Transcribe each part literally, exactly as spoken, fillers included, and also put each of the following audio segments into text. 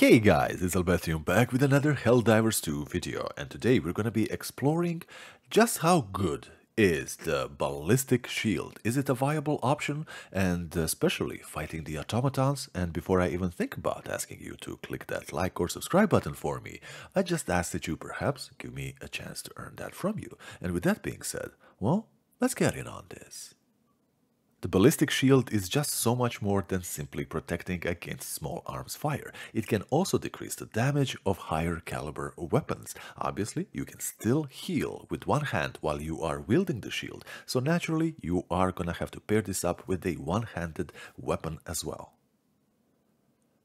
Hey guys, it's Elbethium back with another Helldivers two video, and today we're gonna be exploring just how good is the ballistic shield. Is it a viable option, and especially fighting the automatons? And before I even think about asking you to click that like or subscribe button for me, I just ask that you perhaps give me a chance to earn that from you. And with that being said, well, let's get in on this. The ballistic shield is just so much more than simply protecting against small arms fire. It can also decrease the damage of higher caliber weapons. Obviously, you can still heal with one hand while you are wielding the shield, so naturally you are gonna have to pair this up with a one-handed weapon as well.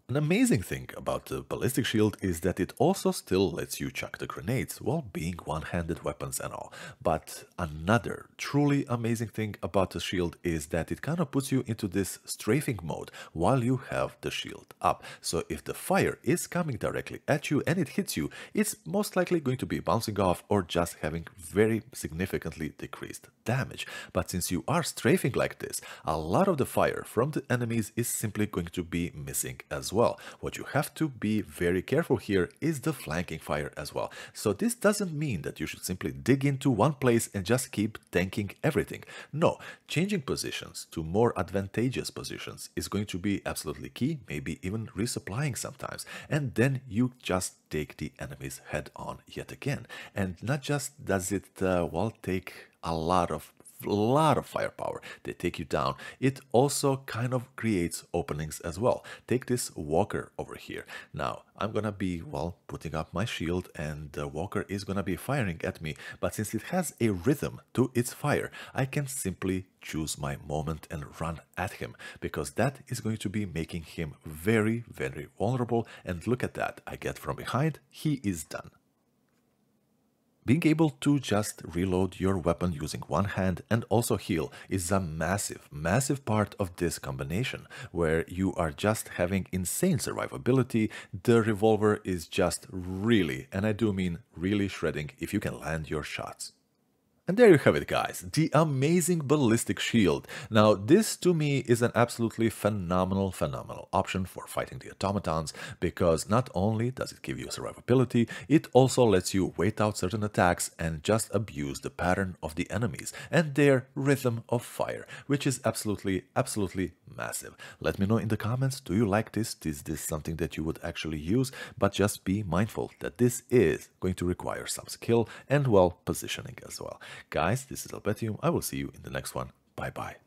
An amazing thing about the ballistic shield is that it also still lets you chuck the grenades while being one-handed weapons and all. But another truly amazing thing about the shield is that it kind of puts you into this strafing mode while you have the shield up. So if the fire is coming directly at you and it hits you, it's most likely going to be bouncing off or just having very significantly decreased damage. But since you are strafing like this, a lot of the fire from the enemies is simply going to be missing as well. Well, what you have to be very careful here is the flanking fire as well. So this doesn't mean that you should simply dig into one place and just keep tanking everything. No, changing positions to more advantageous positions is going to be absolutely key, maybe even resupplying sometimes, and then you just take the enemy's head on yet again. And not just does it uh, well take a lot of lot of firepower, they take you down, it also kind of creates openings as well. Take this walker over here. Now I'm gonna be, well, putting up my shield and the walker is gonna be firing at me, but since it has a rhythm to its fire, I can simply choose my moment and run at him, because that is going to be making him very, very vulnerable. And look at that, I get from behind, he is done. Being able to just reload your weapon using one hand and also heal is a massive, massive part of this combination, where you are just having insane survivability. The revolver is just really, and I do mean really, shredding if you can land your shots. And there you have it guys, the amazing ballistic shield. Now this to me is an absolutely phenomenal, phenomenal option for fighting the automatons, because not only does it give you survivability, it also lets you wait out certain attacks and just abuse the pattern of the enemies and their rhythm of fire, which is absolutely, absolutely massive. Let me know in the comments, do you like this? Is this something that you would actually use? But just be mindful that this is going to require some skill and well, positioning as well. Guys, this is Elbethium. I will see you in the next one. Bye bye.